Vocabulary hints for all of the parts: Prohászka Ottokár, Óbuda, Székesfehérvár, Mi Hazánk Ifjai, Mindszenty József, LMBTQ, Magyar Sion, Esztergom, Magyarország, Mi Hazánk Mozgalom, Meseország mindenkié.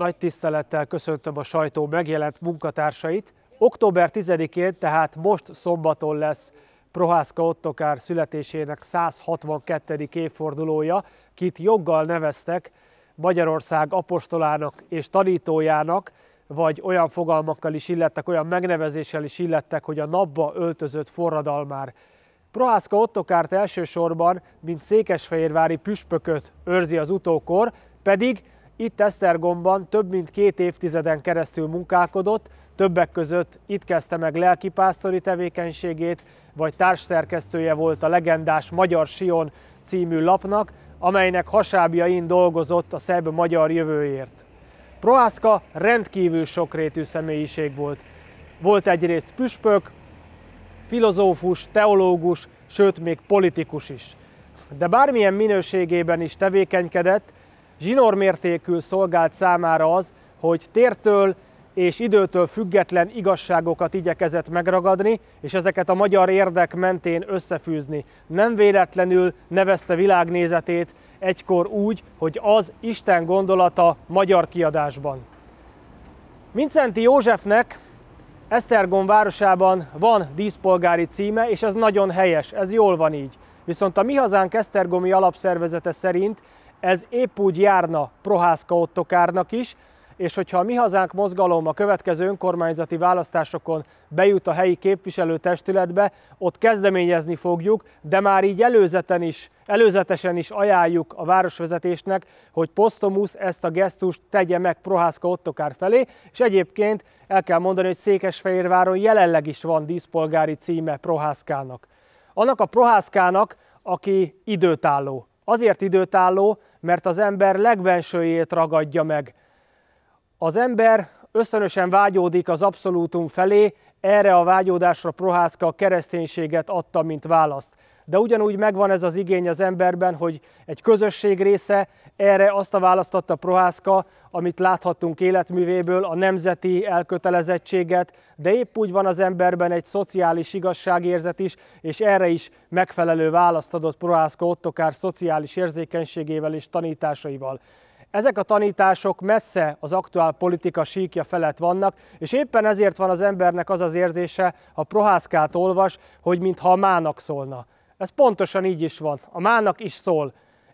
Nagy tisztelettel köszöntöm a sajtó megjelent munkatársait. Október 10-én, tehát most szombaton lesz Prohászka Ottokár születésének 162. évfordulója, kit joggal neveztek Magyarország apostolának és tanítójának, vagy olyan fogalmakkal is illettek, olyan megnevezéssel is illettek, hogy a napba öltözött forradalmár. Prohászka Ottokárt elsősorban, mint székesfehérvári püspököt őrzi az utókor, pedig itt Esztergomban több mint 2 évtizeden keresztül munkálkodott, többek között itt kezdte meg lelkipásztori tevékenységét, vagy társszerkesztője volt a legendás Magyar Sion című lapnak, amelynek hasábjain dolgozott a szerb magyar jövőért. Prohászka rendkívül sokrétű személyiség volt. Volt egyrészt püspök, filozófus, teológus, sőt még politikus is. De bármilyen minőségében is tevékenykedett, zsinórmértékű szolgált számára az, hogy tértől és időtől független igazságokat igyekezett megragadni, és ezeket a magyar érdek mentén összefűzni. Nem véletlenül nevezte világnézetét egykor úgy, hogy az Isten gondolata magyar kiadásban. Mindszenty Józsefnek Esztergom városában van díszpolgári címe, és ez nagyon helyes, ez jól van így. Viszont a Mi Hazánk esztergomi alapszervezete szerint ez épp úgy járna Prohászka Ottokárnak is, és hogyha a Mi Hazánk Mozgalom a következő önkormányzati választásokon bejut a helyi képviselőtestületbe, ott kezdeményezni fogjuk, de már így előzetesen is ajánljuk a városvezetésnek, hogy posztomusz ezt a gesztust tegye meg Prohászka Ottokár felé, és egyébként el kell mondani, hogy Székesfehérváron jelenleg is van díszpolgári címe Prohászkának. Annak a Prohászkának, aki időtálló. Azért időtálló, mert az ember legbensőjét ragadja meg. Az ember ösztönösen vágyódik az abszolútum felé, erre a vágyódásra Prohászka a kereszténységet adta, mint választ. De ugyanúgy megvan ez az igény az emberben, hogy egy közösség része, erre azt a választ adta Prohászka, amit láthattunk életművéből, a nemzeti elkötelezettséget, de épp úgy van az emberben egy szociális igazságérzet is, és erre is megfelelő választ adott Prohászka Ottokár szociális érzékenységével és tanításaival. Ezek a tanítások messze az aktuál politika síkja felett vannak, és éppen ezért van az embernek az az érzése, ha Prohászkát olvas, hogy mintha a mának szólna. Ez pontosan így is van, a mának is szól,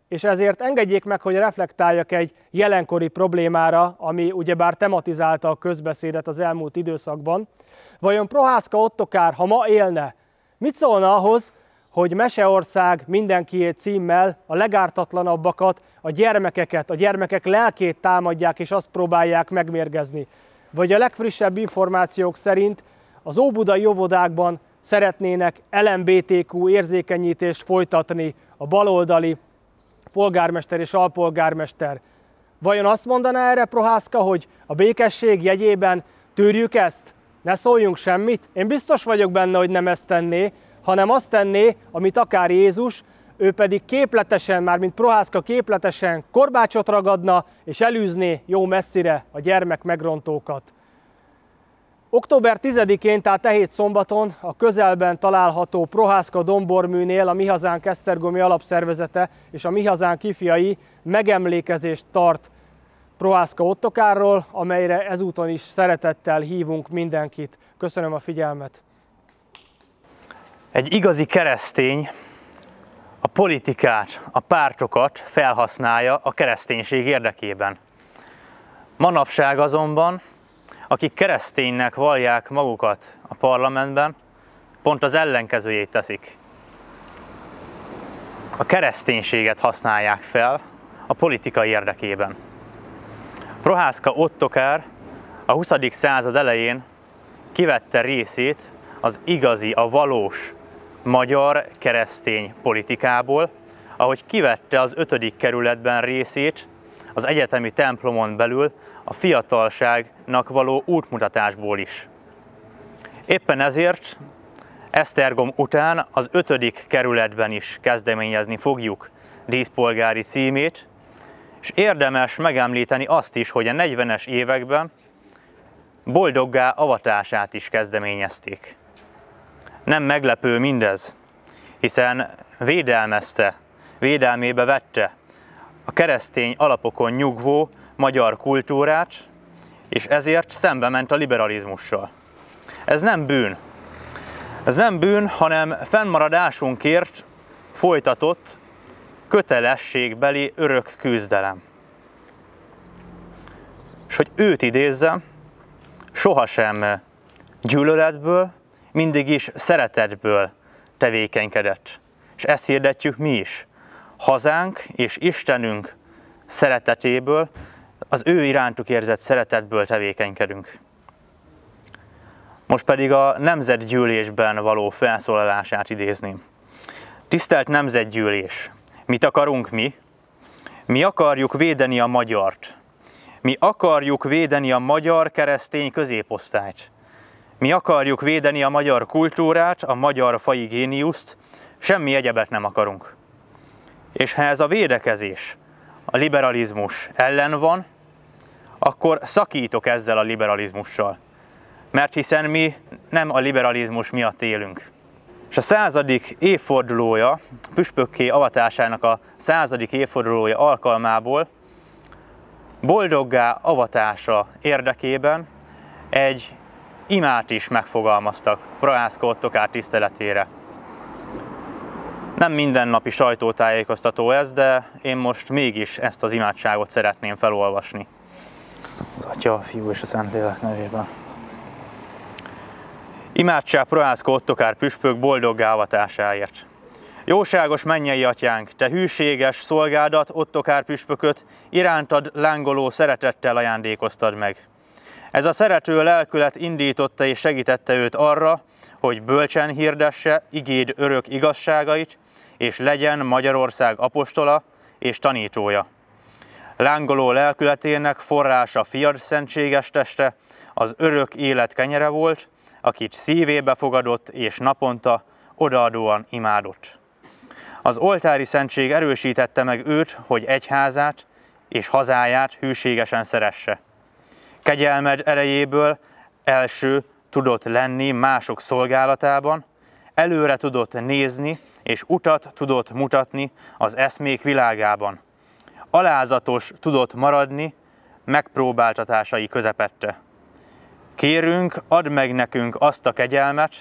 és ezért engedjék meg, hogy reflektáljak egy jelenkori problémára, ami ugyebár tematizálta a közbeszédet az elmúlt időszakban. Vajon Prohászka Ottokár, ha ma élne, mit szólna ahhoz, hogy Meseország mindenkié címmel a legártatlanabbakat, a gyermekek lelkét támadják és azt próbálják megmérgezni? Vagy a legfrissebb információk szerint az óbudai óvodákban szeretnének LMBTQ érzékenyítést folytatni a baloldali polgármester és alpolgármester. Vajon azt mondaná erre Prohászka, hogy a békesség jegyében tűrjük ezt? Ne szóljunk semmit? Én biztos vagyok benne, hogy nem ezt tenné, hanem azt tenné, amit akár Jézus, ő pedig képletesen, mármint Prohászka képletesen korbácsot ragadna, és elűzné jó messzire a gyermek megrontókat. Október 10-én, tehát ehét szombaton a közelben található Prohászka domborműnél a Mi Hazánk esztergomi alapszervezete és a Mi Hazánk ifjai megemlékezést tart Prohászka Ottokárról, amelyre ezúton is szeretettel hívunk mindenkit. Köszönöm a figyelmet! Egy igazi keresztény a politikát, a pártokat felhasználja a kereszténység érdekében. Manapság azonban, akik kereszténynek vallják magukat a parlamentben, pont az ellenkezőjét teszik. A kereszténységet használják fel a politika érdekében. Prohászka Ottokár a 20. század elején kivette részét az igazi, a valós magyar keresztény politikából, ahogy kivette az 5. kerületben részét az egyetemi templomon belül a fiatalságnak való útmutatásból is. Éppen ezért Esztergom után az 5. kerületben is kezdeményezni fogjuk díszpolgári címét, és érdemes megemlíteni azt is, hogy a 40-es években boldoggá avatását is kezdeményezték. Nem meglepő mindez, hiszen védelmébe vette a keresztény alapokon nyugvó magyar kultúrát, és ezért szembe ment a liberalizmussal. Ez nem bűn. Ez nem bűn, hanem fennmaradásunkért folytatott kötelességbeli örök küzdelem. És hogy őt idézzem, sohasem gyűlöletből, mindig is szeretetből tevékenykedett. És ezt hirdetjük mi is. Hazánk és Istenünk szeretetéből, az ő irántuk érzett szeretetből tevékenykedünk. Most pedig a nemzetgyűlésben való felszólalását idézném. Tisztelt nemzetgyűlés! Mit akarunk mi? Mi akarjuk védeni a magyart. Mi akarjuk védeni a magyar keresztény középosztályt. Mi akarjuk védeni a magyar kultúrát, a magyar faji géniuszt, semmi egyebet nem akarunk. És ha ez a védekezés a liberalizmus ellen van, akkor szakítok ezzel a liberalizmussal. Mert hiszen mi nem a liberalizmus miatt élünk. És a 100. évfordulója, püspökké avatásának a 100. évfordulója alkalmából boldoggá avatása érdekében egy imát is megfogalmaztak Prohászka Ottokár tiszteletére. Nem mindennapi sajtótájékoztató ez, de én most mégis ezt az imádságot szeretném felolvasni. Az Atya, a Fiú és a Szentlélek nevében. Imádság Prohászka Ottokár püspök boldoggá avatásáért. Jóságos mennyei Atyánk, te hűséges szolgádat, Ottokár püspököt irántad lángoló szeretettel ajándékoztad meg. Ez a szerető lelkület indította és segítette őt arra, hogy bölcsen hirdesse igéd örök igazságait, és legyen Magyarország apostola és tanítója. Lángoló lelkületének forrása fiad szentséges teste, az örök élet kenyere volt, akit szívébe fogadott és naponta odaadóan imádott. Az oltári szentség erősítette meg őt, hogy egyházát és hazáját hűségesen szeresse. Kegyelmed erejéből első tudott lenni mások szolgálatában, előre tudott nézni és utat tudott mutatni az eszmék világában. Alázatos tudott maradni megpróbáltatásai közepette. Kérünk, add meg nekünk azt a kegyelmet,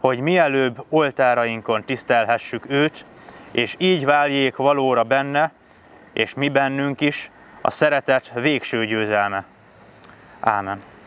hogy mielőbb oltárainkon tisztelhessük őt, és így váljék valóra benne, és mi bennünk is, a szeretet végső győzelme. Ámen.